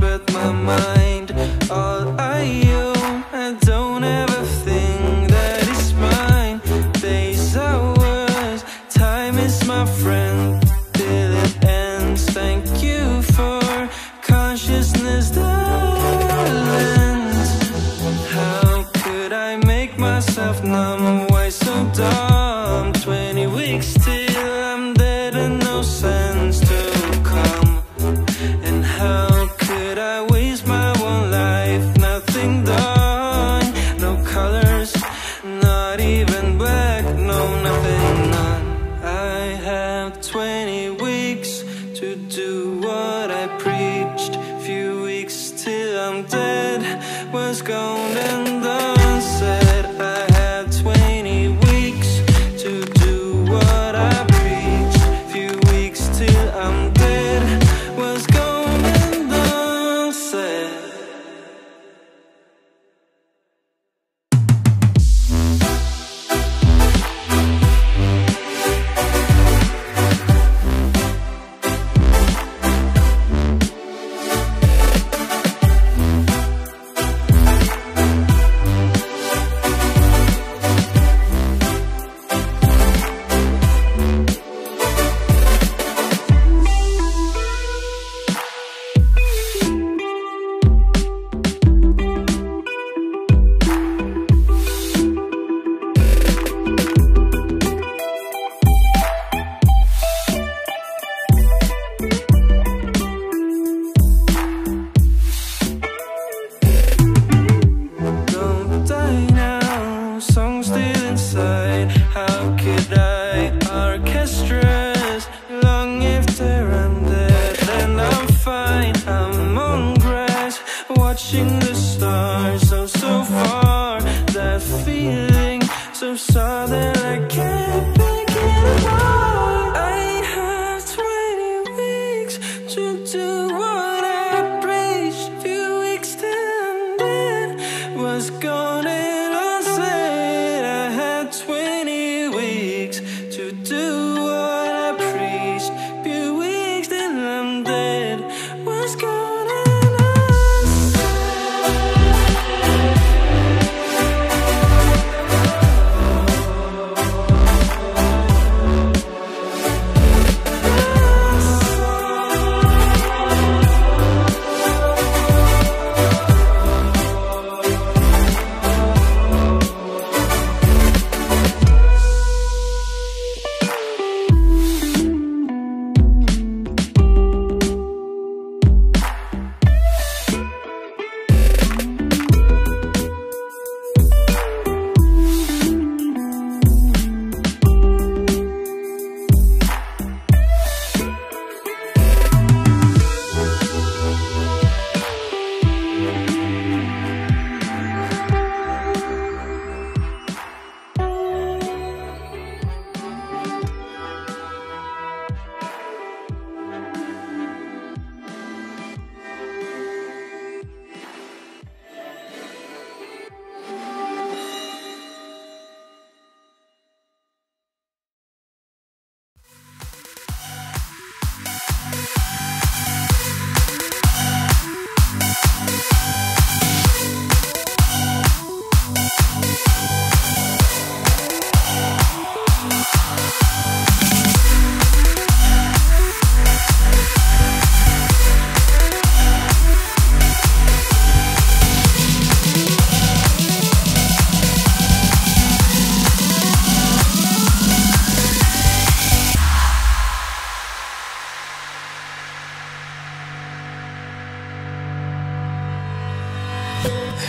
But my mind, all I am, I don't ever think that it's mine. Days, hours, time is my friend till it ends. Thank you for consciousness that lends. How could I make myself numb? Why so dumb? 20 weeks till I'm dead and no sense to come. And how was gone and done, said I had 20 weeks to do what I preached, few weeks till I'm dead, was gone and done, said. Watching the stars, oh so far, that feeling so sudden I can't pick it apart. I have 20 weeks to do what I preached, few weeks till I'm dead, was gone and I said I had 20 weeks to do what I preached, few weeks till I'm dead, was gone.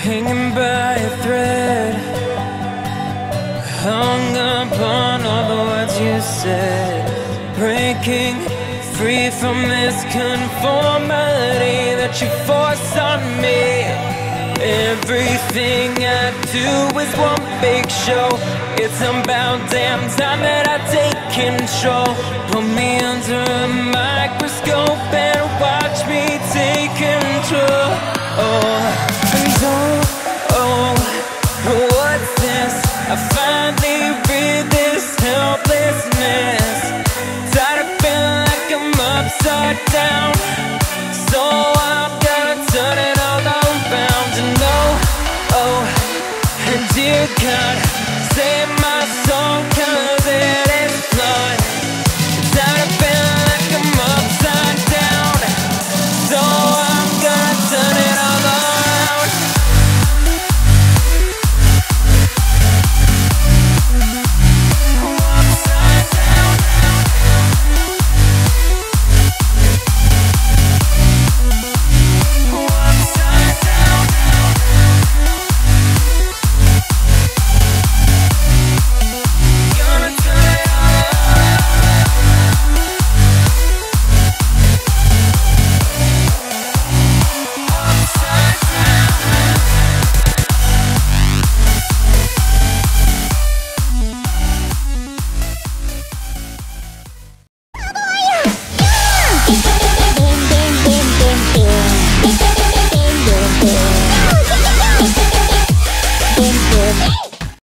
Hanging by a thread, hung upon all the words you said. Breaking free from this conformity that you forced on me. Everything I do is one big show. It's about damn time that I take control. Put me under a microscope and watch me take control. Oh, and oh, oh, what's this? I finally rid this helplessness. Tired of feeling like I'm upside down, so I'm gonna turn it all around. And oh, oh, and dear God,